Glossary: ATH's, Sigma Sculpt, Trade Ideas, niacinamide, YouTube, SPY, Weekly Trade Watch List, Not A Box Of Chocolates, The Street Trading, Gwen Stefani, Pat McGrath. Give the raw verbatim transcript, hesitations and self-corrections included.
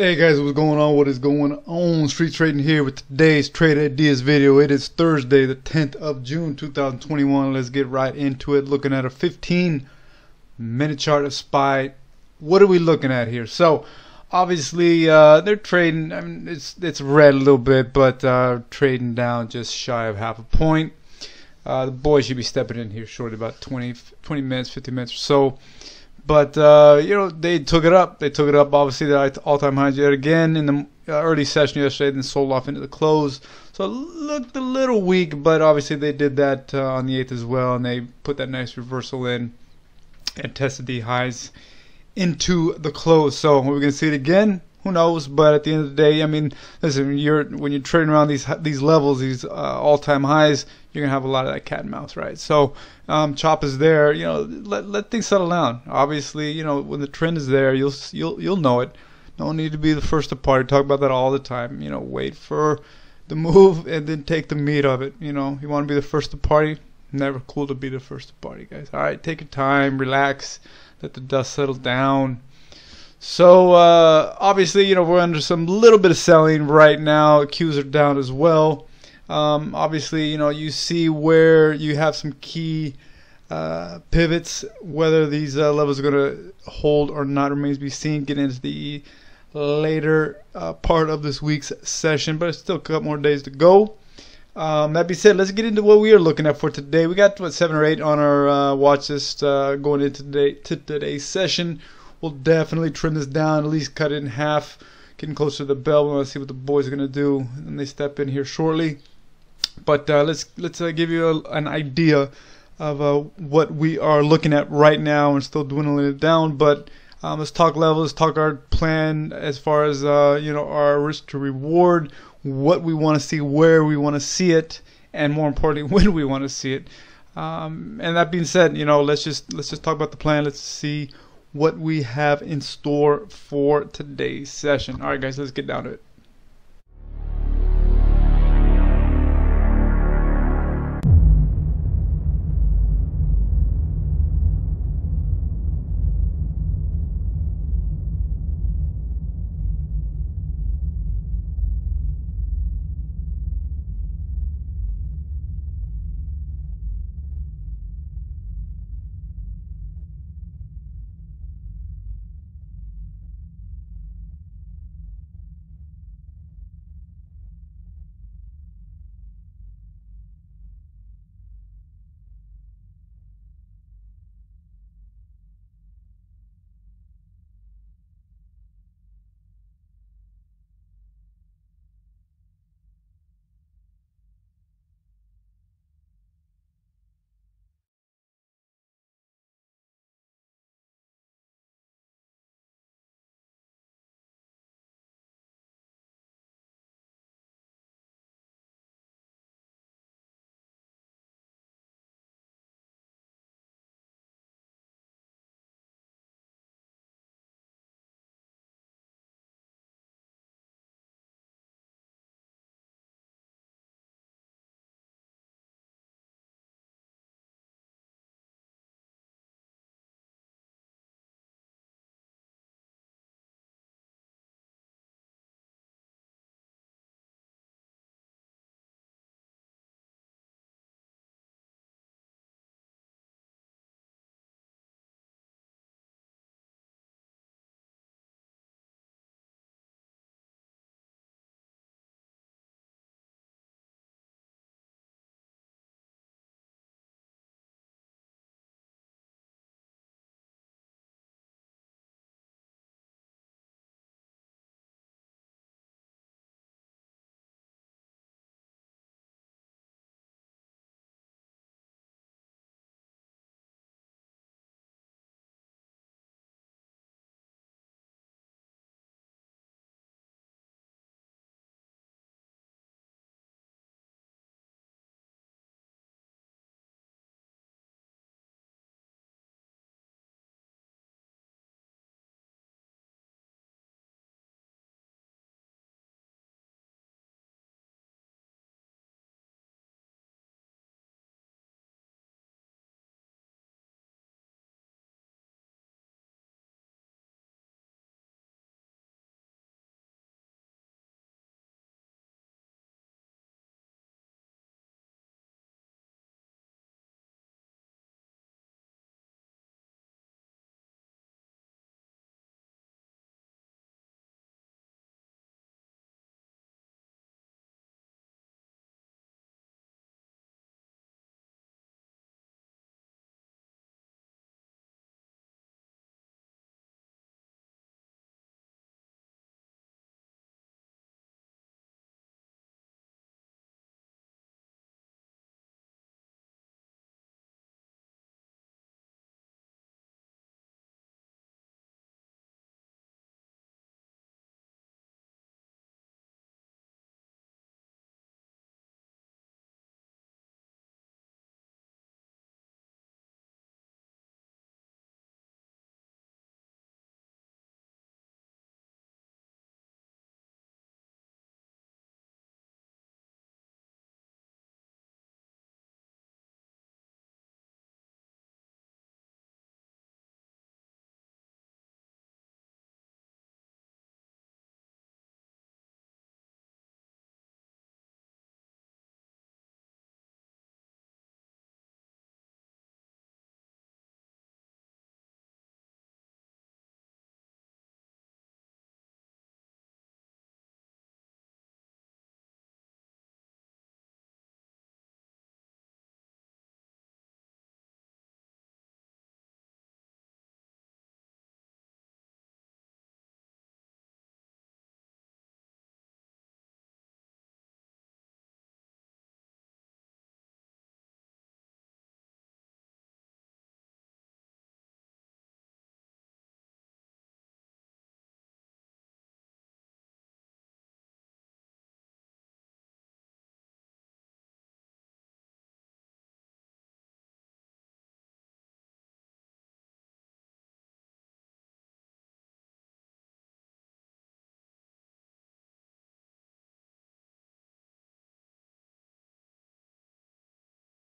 Hey guys, what's going on? What is going on? Street Trading here with today's trade ideas video. It is Thursday, the tenth of June two thousand twenty-one. Let's get right into it. Looking at a fifteen minute chart of S P Y. What are we looking at here? So obviously uh, they're trading. I mean, it's it's red a little bit, but uh, trading down just shy of half a point. Uh, the boys should be stepping in here shortly, about twenty minutes, fifty minutes or so. But, uh, you know, they took it up. They took it up, obviously, the all-time highs yet again in the early session yesterday, then sold off into the close. So it looked a little weak, but obviously they did that uh, on the eighth as well, and they put that nice reversal in and tested the highs into the close. So we're going to see it again. Who knows? But at the end of the day, I mean, listen, you're, when you're trading around these these levels, these uh, all-time highs, you're going to have a lot of that cat and mouse, right? So um, chop is there. You know, let, let things settle down. Obviously, you know, when the trend is there, you'll you'll you'll know it. No need to be the first to party. Talk about that all the time. You know, wait for the move and then take the meat of it. You know, you want to be the first to party. Never cool to be the first to party, guys. All right, take your time, relax, let the dust settle down. So uh, obviously, you know, we're under some little bit of selling right now. Qs are down as well. Um, obviously, you know, you see where you have some key uh, pivots. Whether these uh, levels are going to hold or not remains to be seen. Get into the later uh, part of this week's session, but it's still a couple more days to go. Um, that being said, let's get into what we are looking at for today. We got what, seven or eight on our uh, watch list uh, going into today, to today's session. We'll definitely trim this down, at least cut it in half, getting closer to the bell. We want to see what the boys are going to do, and they step in here shortly. But uh, let's let's uh, give you a, an idea of uh, what we are looking at right now, and still dwindling it down. But um, let's talk levels, let's talk our plan as far as uh, you know, our risk to reward, what we want to see, where we want to see it, and more importantly, when we want to see it. Um, and that being said, you know, let's just let's just talk about the plan. Let's see what we have in store for today's session. All right, guys, let's get down to it.